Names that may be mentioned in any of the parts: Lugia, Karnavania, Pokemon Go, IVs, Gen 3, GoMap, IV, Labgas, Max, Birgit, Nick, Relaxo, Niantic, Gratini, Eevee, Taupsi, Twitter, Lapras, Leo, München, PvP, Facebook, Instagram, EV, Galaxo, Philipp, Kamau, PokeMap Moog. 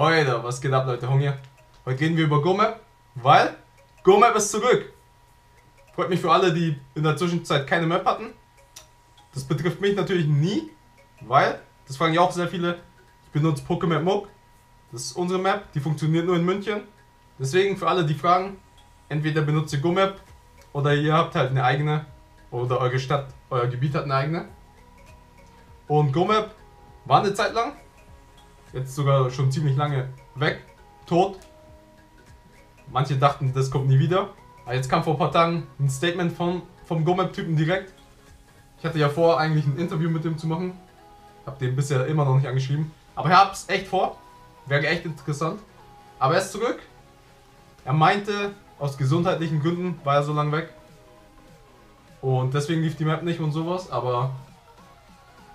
Alter, was geht ab, Leute? Hunger. Heute reden wir über GoMap, weil GoMap ist zurück. Freut mich für alle, die in der Zwischenzeit keine Map hatten. Das betrifft mich natürlich nie, weil, das fragen ja auch sehr viele, ich benutze PokeMap Moog. Das ist unsere Map, die funktioniert nur in München. Deswegen für alle, die fragen, entweder benutzt ihr GoMap oder ihr habt halt eine eigene oder eure Stadt, euer Gebiet hat eine eigene. Und GoMap war eine Zeit lang, jetzt sogar schon ziemlich lange weg, tot. Manche dachten, das kommt nie wieder. Aber jetzt kam vor ein paar Tagen ein Statement vom GoMap-Typen direkt. Ich hatte ja vor, eigentlich ein Interview mit dem zu machen. Hab den bisher immer noch nicht angeschrieben. Aber ich hab's echt vor. Wäre echt interessant. Aber er ist zurück. Er meinte, aus gesundheitlichen Gründen war er so lange weg. Und deswegen lief die Map nicht und sowas. Aber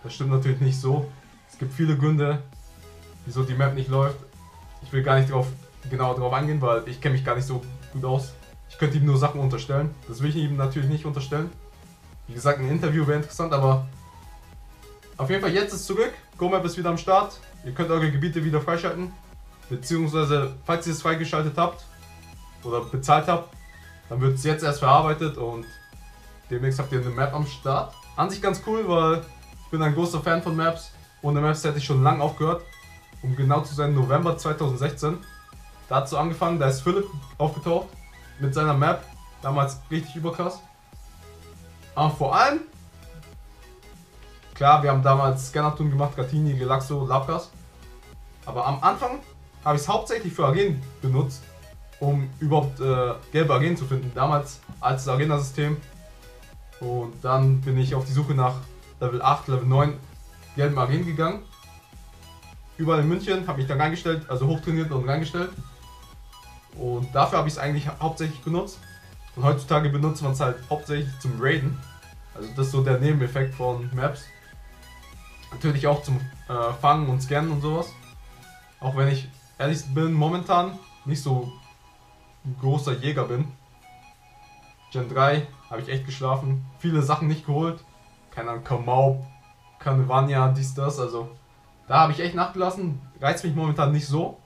das stimmt natürlich nicht so. Es gibt viele Gründe, wieso die Map nicht läuft. Ich will gar nicht genau drauf eingehen, weil ich kenne mich gar nicht so gut aus. Ich könnte ihm nur Sachen unterstellen. Das will ich ihm natürlich nicht unterstellen. Wie gesagt, ein Interview wäre interessant, aber auf jeden Fall, jetzt ist zurück. GoMap ist wieder am Start. Ihr könnt eure Gebiete wieder freischalten. Beziehungsweise, falls ihr es freigeschaltet habt oder bezahlt habt, dann wird es jetzt erst verarbeitet und demnächst habt ihr eine Map am Start. An sich ganz cool, weil ich bin ein großer Fan von Maps. Ohne Maps hätte ich schon lange aufgehört. Um genau zu sein, November 2016. Da hat so angefangen, da ist Philipp aufgetaucht mit seiner Map. Damals richtig überkrass. Aber vor allem, klar, wir haben damals Scannertun gemacht, Gratini, Relaxo, Labgas. Aber am Anfang habe ich es hauptsächlich für Arenen benutzt, um überhaupt gelbe Arenen zu finden. Damals als Arena-System. Und dann bin ich auf die Suche nach Level 8, Level 9 gelben Arenen gegangen. Überall in München, habe mich dann reingestellt, also hochtrainiert und reingestellt. Und dafür habe ich es eigentlich hauptsächlich benutzt. Und heutzutage benutzt man es halt hauptsächlich zum Raiden. Also das ist so der Nebeneffekt von Maps. Natürlich auch zum Fangen und Scannen und sowas. Auch wenn ich ehrlich bin, momentan nicht so ein großer Jäger bin. Gen 3 habe ich echt geschlafen. Viele Sachen nicht geholt. Keine Ahnung, Kamau, Karnavania, dies, das, also da habe ich echt nachgelassen, reizt mich momentan nicht so.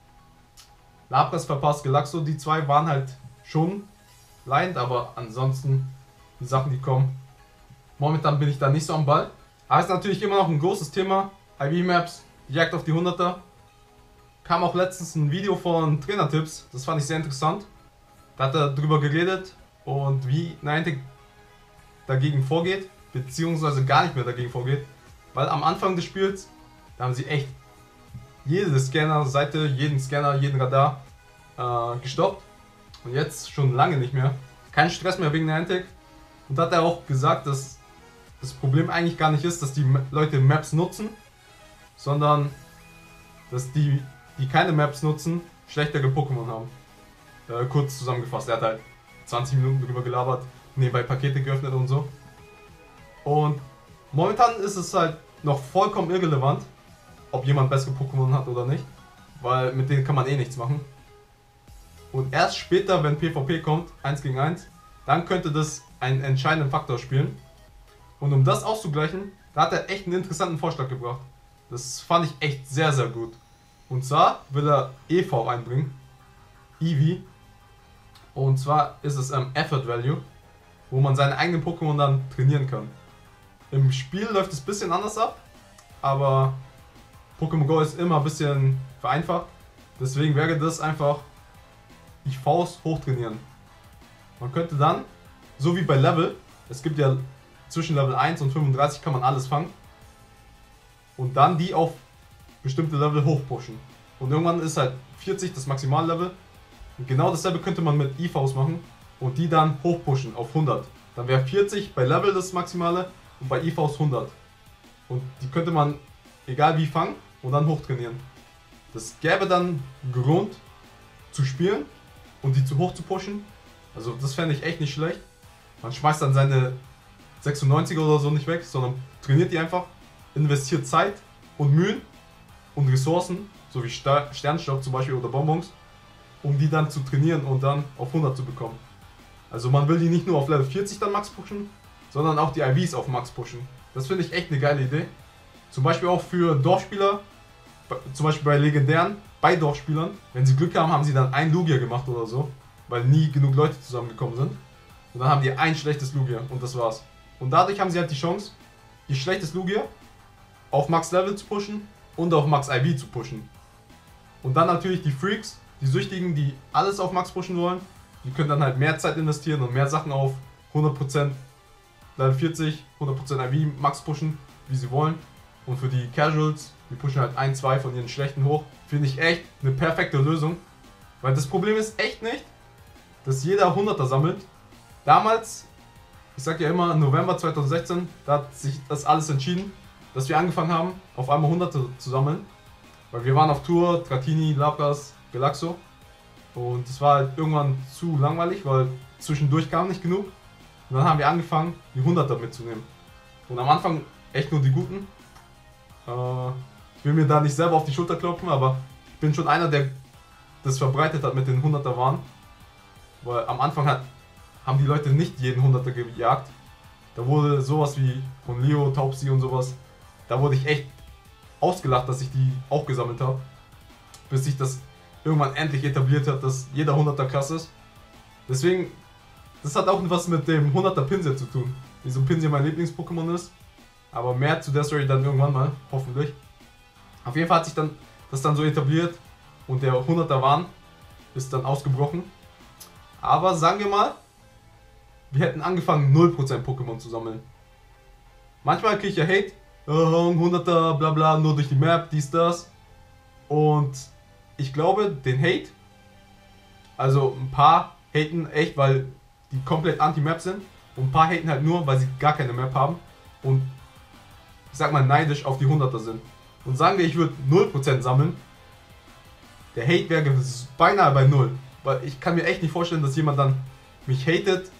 Lapras verpasst, Galaxo, die zwei waren halt schon leidend, aber ansonsten die Sachen, die kommen. Momentan bin ich da nicht so am Ball. Aber es ist natürlich immer noch ein großes Thema. IV-Maps, Jagd auf die 100er. Kam auch letztens ein Video von Trainertips, das fand ich sehr interessant. Da hat er drüber geredet und wie Niantic dagegen vorgeht, beziehungsweise gar nicht mehr dagegen vorgeht. Weil am Anfang des Spiels haben sie echt jede Scanner-Seite, jeden Scanner, jeden Radar gestoppt. Und jetzt schon lange nicht mehr. Kein Stress mehr wegen Niantic. Und da hat er auch gesagt, dass das Problem eigentlich gar nicht ist, dass die Leute Maps nutzen, sondern dass die, die keine Maps nutzen, schlechtere Pokémon haben. Kurz zusammengefasst, er hat halt 20 Minuten drüber gelabert, nebenbei Pakete geöffnet und so. Und momentan ist es halt noch vollkommen irrelevant, ob jemand bessere Pokémon hat oder nicht, weil mit denen kann man eh nichts machen. Und erst später, wenn PvP kommt, 1 gegen 1, dann könnte das einen entscheidenden Faktor spielen. Und um das auszugleichen, da hat er echt einen interessanten Vorschlag gebracht. Das fand ich echt sehr, sehr gut. Und zwar will er EV einbringen, Eevee, und zwar ist es Effort Value, wo man seine eigenen Pokémon dann trainieren kann. Im Spiel läuft es ein bisschen anders ab, aber Pokémon Go ist immer ein bisschen vereinfacht, deswegen wäre das einfach IVs hochtrainieren. Man könnte dann, so wie bei Level, es gibt ja zwischen Level 1 und 35 kann man alles fangen und dann die auf bestimmte Level hochpushen. Und irgendwann ist halt 40 das Maximallevel und genau dasselbe könnte man mit IVs machen und die dann hochpushen auf 100. Dann wäre 40 bei Level das Maximale und bei IVs 100 und die könnte man egal wie fangen und dann hochtrainieren. Das gäbe dann Grund zu spielen und die zu hoch zu pushen. Also das fände ich echt nicht schlecht. Man schmeißt dann seine 96er oder so nicht weg, sondern trainiert die einfach, investiert Zeit und Mühen und Ressourcen, so wie Sternstaub zum Beispiel oder Bonbons, um die dann zu trainieren und dann auf 100 zu bekommen. Also man will die nicht nur auf Level 40 dann Max pushen, sondern auch die IVs auf Max pushen. Das finde ich echt eine geile Idee. Zum Beispiel auch für Dorfspieler, zum Beispiel bei Legendären, bei Dorfspielern. Wenn sie Glück haben, haben sie dann ein Lugia gemacht oder so, weil nie genug Leute zusammengekommen sind. Und dann haben die ein schlechtes Lugia und das war's. Und dadurch haben sie halt die Chance, ihr schlechtes Lugia auf Max Level zu pushen und auf Max IV zu pushen. Und dann natürlich die Freaks, die Süchtigen, die alles auf Max pushen wollen, die können dann halt mehr Zeit investieren und mehr Sachen auf 100% Level 40, 100% IV Max pushen, wie sie wollen. Und für die Casuals, die pushen halt ein, zwei von ihren schlechten hoch, finde ich echt eine perfekte Lösung. Weil das Problem ist echt nicht, dass jeder 100er sammelt. Damals, ich sag ja immer, November 2016, da hat sich das alles entschieden, dass wir angefangen haben, auf einmal 100er zu sammeln. Weil wir waren auf Tour, Gratini, Labgas, Galaxo. Und es war halt irgendwann zu langweilig, weil zwischendurch kam nicht genug. Und dann haben wir angefangen, die 100er mitzunehmen. Und am Anfang echt nur die Guten. Ich will mir da nicht selber auf die Schulter klopfen, aber ich bin schon einer, der das verbreitet hat mit den 100er Waren. Weil am Anfang haben die Leute nicht jeden 100er gejagt. Da wurde sowas wie von Leo, Taupsi und sowas, da wurde ich echt ausgelacht, dass ich die auch gesammelt habe. Bis sich das irgendwann endlich etabliert hat, dass jeder 100er krass ist. Deswegen, das hat auch was mit dem 100er Pinsel zu tun. Wieso Pinsel mein Lieblings-Pokémon ist. Aber mehr zu der Story dann irgendwann mal, hoffentlich. Auf jeden Fall hat sich dann das dann so etabliert und der 100er Wahn ist dann ausgebrochen. Aber sagen wir mal, wir hätten angefangen 0% Pokémon zu sammeln. Manchmal kriege ich ja Hate, 100er bla bla, nur durch die Map, dies, das. Und ich glaube, den Hate, also ein paar haten echt, weil die komplett anti-Map sind. Und ein paar haten halt nur, weil sie gar keine Map haben. Und ich sag mal neidisch auf die 100er sind. Und sagen wir, ich würde 0% sammeln, der Hate wäre beinahe bei 0. Weil ich kann mir echt nicht vorstellen, dass jemand dann mich hatet,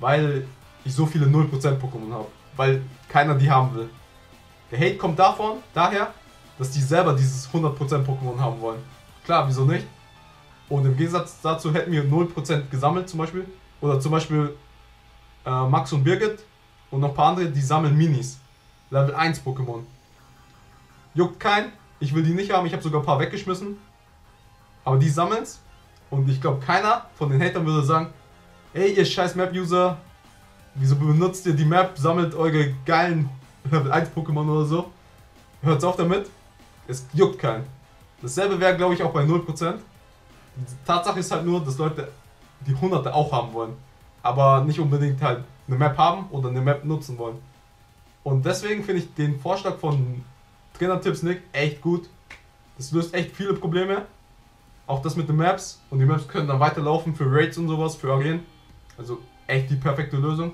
weil ich so viele 0% Pokémon habe. Weil keiner die haben will. Der Hate kommt daher, dass die selber dieses 100% Pokémon haben wollen. Klar, wieso nicht? Und im Gegensatz dazu hätten wir 0% gesammelt zum Beispiel. Oder zum Beispiel Max und Birgit und noch ein paar andere, die sammeln Minis. Level 1 Pokémon. Juckt keinen, ich will die nicht haben, ich habe sogar ein paar weggeschmissen. Aber die sammeln's. Und ich glaube, keiner von den Hatern würde sagen, ey ihr scheiß Map-User, wieso benutzt ihr die Map, sammelt eure geilen Level 1 Pokémon oder so. Hört's auf damit, es juckt keinen. Dasselbe wäre, glaube ich, auch bei 0%. Die Tatsache ist halt nur, dass Leute die 100er auch haben wollen. Aber nicht unbedingt halt eine Map haben oder eine Map nutzen wollen. Und deswegen finde ich den Vorschlag von Trainertips Nick echt gut. Das löst echt viele Probleme. Auch das mit den Maps. Und die Maps können dann weiterlaufen für Raids und sowas, für Arenen. Also echt die perfekte Lösung.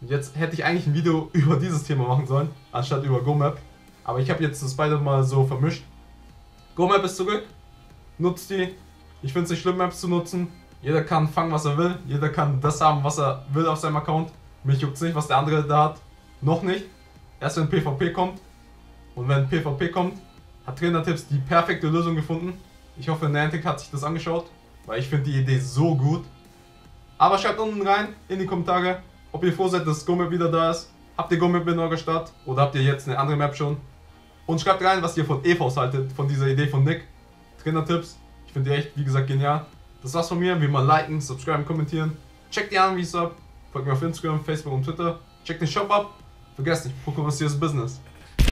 Und jetzt hätte ich eigentlich ein Video über dieses Thema machen sollen, anstatt über GoMap. Aber ich habe jetzt das beide mal so vermischt. GoMap ist zurück. Nutzt die. Ich finde es nicht schlimm, Maps zu nutzen. Jeder kann fangen, was er will. Jeder kann das haben, was er will auf seinem Account. Mich juckt es nicht, was der andere da hat. Noch nicht. Erst wenn PvP kommt. Und wenn PvP kommt, hat Trainertips die perfekte Lösung gefunden. Ich hoffe, Niantic hat sich das angeschaut, weil ich finde die Idee so gut. Aber schreibt unten rein in die Kommentare, ob ihr froh seid, dass GoMap wieder da ist. Habt ihr GoMap in eurer Stadt oder habt ihr jetzt eine andere Map schon? Und schreibt rein, was ihr von EVs haltet, von dieser Idee von Nick. Trainertips, ich finde die echt, wie gesagt, genial. Das war's von mir. Wie immer liken, subscriben, kommentieren. Checkt die Anvis ab. Folgt mir auf Instagram, Facebook und Twitter. Checkt den Shop ab. Vergesst nicht, Pokémon ist Business.